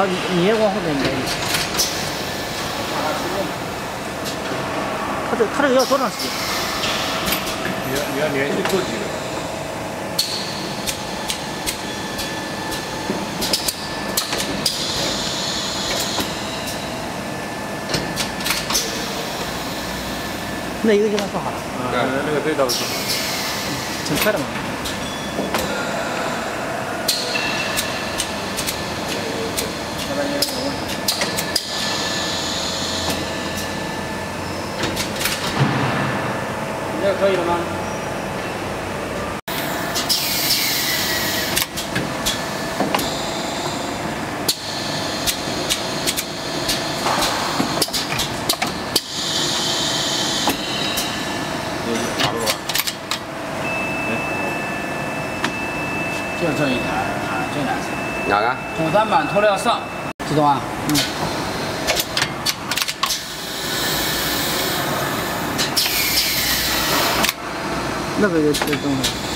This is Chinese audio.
啊，你也往后面移。他这个要多长时间？你要连续做几个？那一个地方做好了。对，那个对到了。挺快的嘛。 这可以了吗？差不多。就这一台，这台。哪个？主单板涂料上，知道吗？嗯。 那个有这个东西。